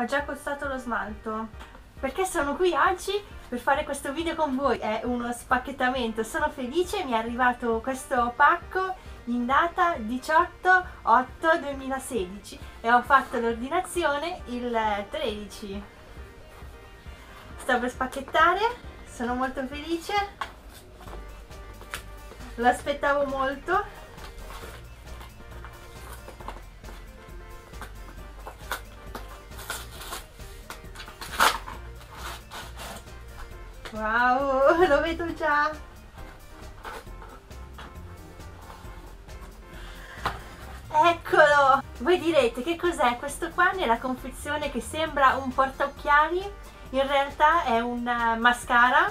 ho già acquistato lo smalto, perché sono qui oggi per fare questo video con voi. È uno spacchettamento, sono felice, mi è arrivato questo pacco in data 18/8/2016 e ho fatto l'ordinazione il 13. Sto per spacchettare, sono molto felice, lo aspettavo molto. Wow, lo vedo già! Eccolo! Voi direte, che cos'è? Questo qua nella confezione che sembra un portaocchiali, in realtà è un mascara,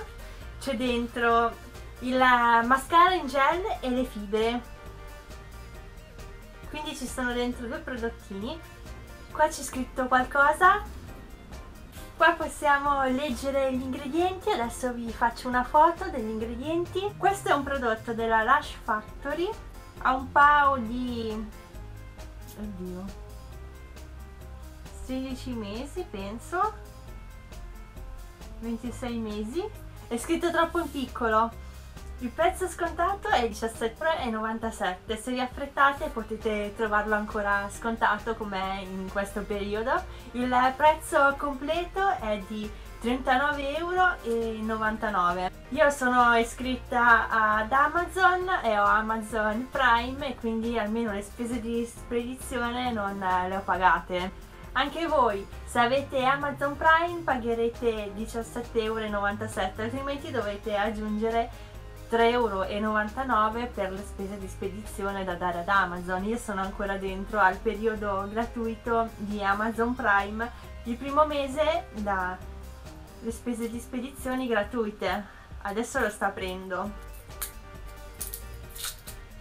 c'è dentro il mascara in gel e le fibre. Quindi ci sono dentro due prodottini. Qua c'è scritto qualcosa. Qua possiamo leggere gli ingredienti, adesso vi faccio una foto degli ingredienti. Questo è un prodotto della Lash Factory, ha un pao di 16 mesi penso, 26 mesi, è scritto troppo in piccolo. Il prezzo scontato è €17,97, se vi affrettate potete trovarlo ancora scontato com'è in questo periodo. Il prezzo completo è di €39,99. Io sono iscritta ad Amazon e ho Amazon Prime e quindi almeno le spese di spedizione non le ho pagate. Anche voi, se avete Amazon Prime pagherete €17,97, altrimenti dovete aggiungere €3,99 per le spese di spedizione da dare ad Amazon. Io sono ancora dentro al periodo gratuito di Amazon Prime, il primo mese da le spese di spedizioni gratuite, adesso lo sto aprendo,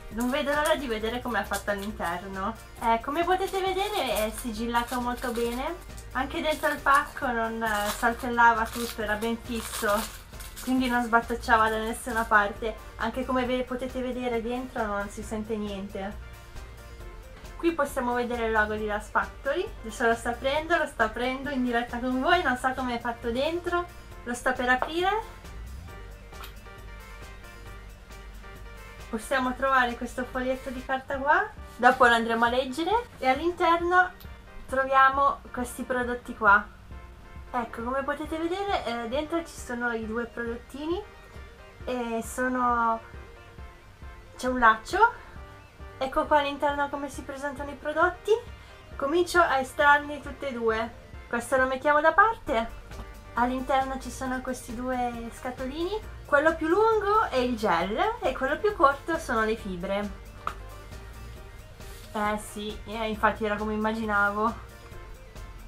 non vedo l'ora di vedere com'è fatto all'interno. Come potete vedere è sigillato molto bene, anche dentro il pacco non saltellava tutto, era ben fisso, quindi non sbattacciava da nessuna parte. Anche come potete vedere dentro non si sente niente. Qui possiamo vedere il logo di Lash Factory, adesso lo sto aprendo in diretta con voi, non so come è fatto dentro, lo sto per aprire. Possiamo trovare questo foglietto di carta qua, dopo lo andremo a leggere, e all'interno troviamo questi prodotti qua. Ecco, come potete vedere dentro ci sono i due prodottini e c'è un laccio. Ecco qua all'interno come si presentano i prodotti. Comincio a estrarne tutti e due. Questo lo mettiamo da parte. All'interno ci sono questi due scatolini. Quello più lungo è il gel e quello più corto sono le fibre. Sì, infatti era come immaginavo.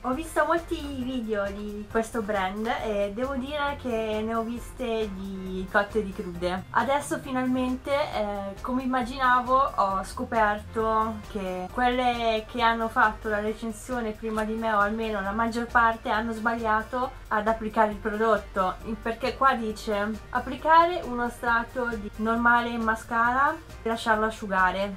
Ho visto molti video di questo brand e devo dire che ne ho viste di cotte e di crude. Adesso finalmente, come immaginavo, ho scoperto che quelle che hanno fatto la recensione prima di me, o almeno la maggior parte, hanno sbagliato ad applicare il prodotto, perché qua dice applicare uno strato di normale mascara e lasciarlo asciugare,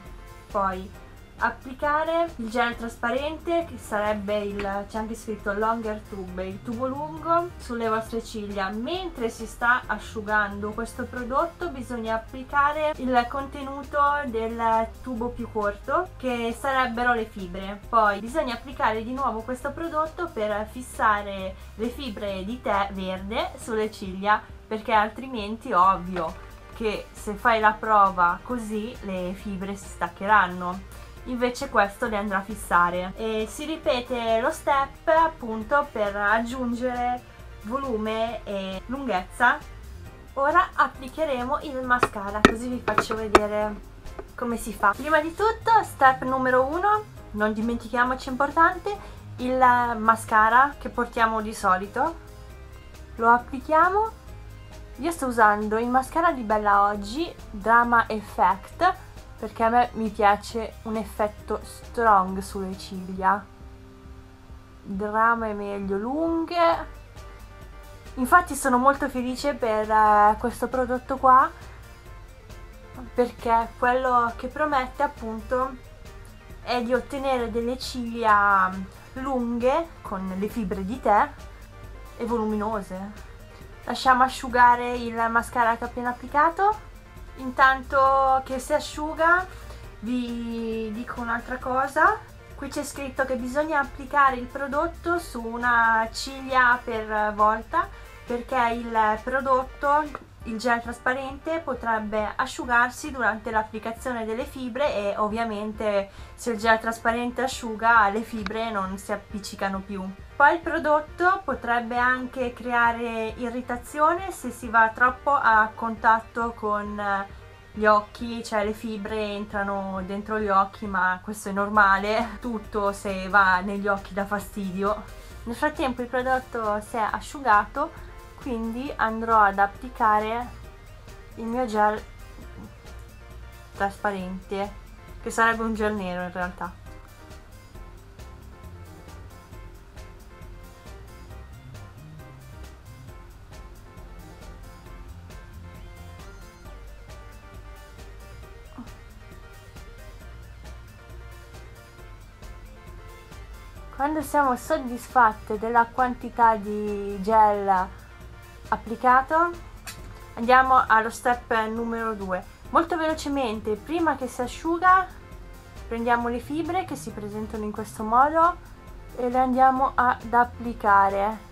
poi applicare il gel trasparente, che sarebbe c'è anche scritto longer tube, il tubo lungo, sulle vostre ciglia. Mentre si sta asciugando questo prodotto bisogna applicare il contenuto del tubo più corto, che sarebbero le fibre. Poi bisogna applicare di nuovo questo prodotto per fissare le fibre di tè verde sulle ciglia, perché altrimenti ovvio che se fai la prova così le fibre si staccheranno. Invece questo le andrà a fissare e si ripete lo step appunto per aggiungere volume e lunghezza. Ora applicheremo il mascara, così vi faccio vedere come si fa. Prima di tutto, step numero 1, non dimentichiamoci, importante, il mascara che portiamo di solito lo applichiamo. Io sto usando il mascara di Bella Oggi Drama Effect perché a me mi piace un effetto strong sulle ciglia. Drama è meglio lunghe. Infatti sono molto felice per questo prodotto qua, perché quello che promette appunto è di ottenere delle ciglia lunghe con le fibre di tè e voluminose. Lasciamo asciugare il mascara che ho appena applicato. Intanto che si asciuga vi dico un'altra cosa. Qui c'è scritto che bisogna applicare il prodotto su una ciglia per volta, perché il prodotto, il gel trasparente, potrebbe asciugarsi durante l'applicazione delle fibre e ovviamente se il gel trasparente asciuga le fibre non si appiccicano più. Poi il prodotto potrebbe anche creare irritazione se si va troppo a contatto con gli occhi, cioè le fibre entrano dentro gli occhi, ma questo è normale, tutto se va negli occhi dà fastidio. Nel frattempo il prodotto si è asciugato, quindi andrò ad applicare il mio gel trasparente, che sarebbe un gel nero in realtà. Quando siamo soddisfatte della quantità di gel applicato, andiamo allo step numero 2. Molto velocemente, prima che si asciuga, prendiamo le fibre che si presentano in questo modo e le andiamo ad applicare.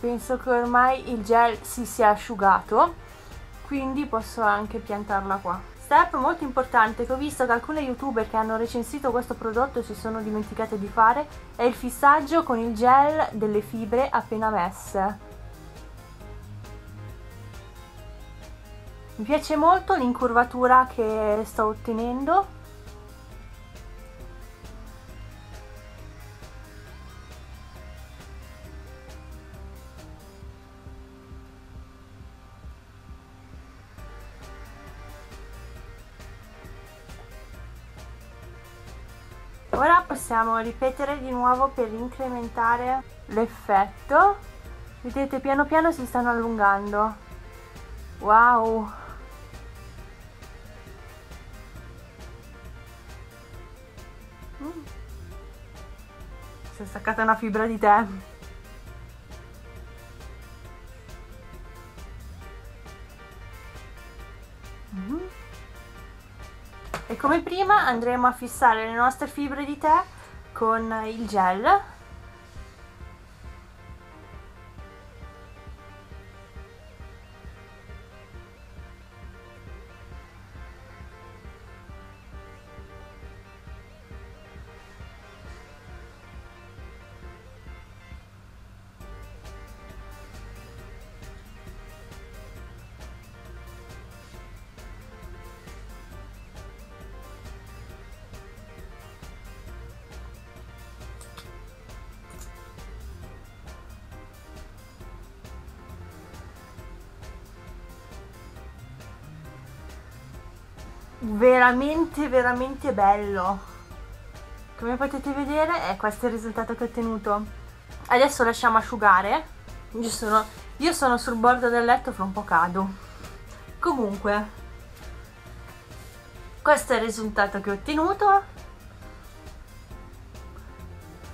Penso che ormai il gel si sia asciugato, quindi posso anche piantarla qua. Step molto importante che ho visto che alcune youtuber che hanno recensito questo prodotto si sono dimenticate di fare è il fissaggio con il gel delle fibre appena messe. Mi piace molto l'incurvatura che sto ottenendo. Ora possiamo ripetere di nuovo per incrementare l'effetto. Vedete, piano piano si stanno allungando. Wow! Si è staccata una fibra di tè. E come prima andremo a fissare le nostre fibre di tè con il gel. Veramente veramente bello, come potete vedere questo è il risultato che ho ottenuto. Adesso lasciamo asciugare. Io sono sul bordo del letto, fra un po' cado. Comunque questo è il risultato che ho ottenuto.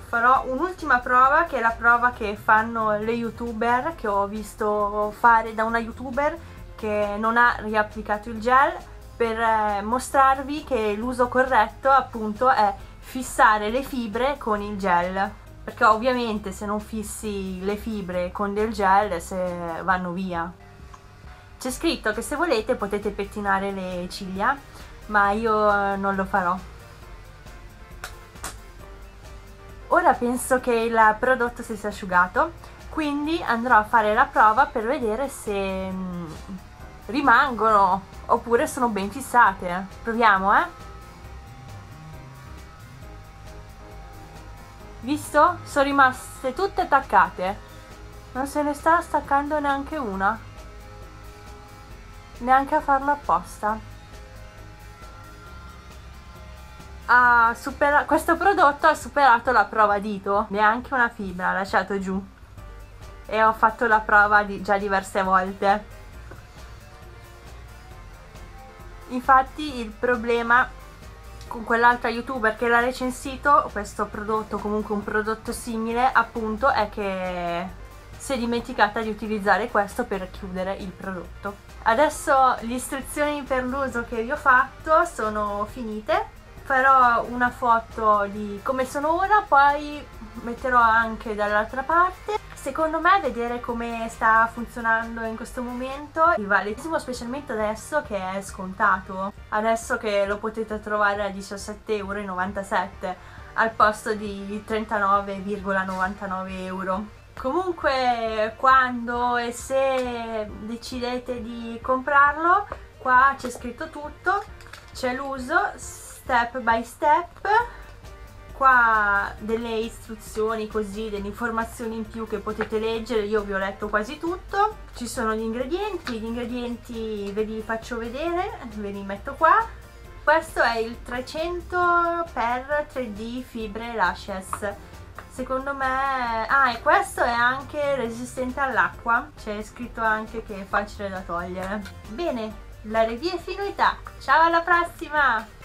Farò un'ultima prova, che è la prova che fanno le youtuber, che ho visto fare da una youtuber che non ha riapplicato il gel, per mostrarvi che l'uso corretto appunto è fissare le fibre con il gel, perché ovviamente se non fissi le fibre con del gel se vanno via. C'è scritto che se volete potete pettinare le ciglia, ma io non lo farò. Ora penso che il prodotto si sia asciugato, quindi andrò a fare la prova per vedere se rimangono oppure sono ben fissate. Proviamo, visto? Sono rimaste tutte attaccate, non se ne sta staccando neanche una, neanche a farlo apposta. questo prodotto ha superato la prova dito, neanche una fibra ha lasciato giù, e ho fatto la prova già diverse volte. Infatti il problema con quell'altra youtuber che l'ha recensito questo prodotto, comunque un prodotto simile, appunto, è che si è dimenticata di utilizzare questo per chiudere il prodotto. Adesso le istruzioni per l'uso che vi ho fatto sono finite. Farò una foto di come sono ora, poi metterò anche dall'altra parte. Secondo me vedere come sta funzionando in questo momento vi vale tantissimo, specialmente adesso che è scontato, adesso che lo potete trovare a 17,97 € al posto di 39,99 €. Comunque, quando e se decidete di comprarlo, qua c'è scritto tutto, c'è l'uso step by step, qua delle istruzioni, così, delle informazioni in più che potete leggere. Io vi ho letto quasi tutto. Ci sono gli ingredienti ve li faccio vedere, ve li metto qua. Questo è il 300x3D Fibre Lashes. Secondo me... ah, e questo è anche resistente all'acqua, c'è scritto anche che è facile da togliere. Bene, la review è finita, ciao, alla prossima!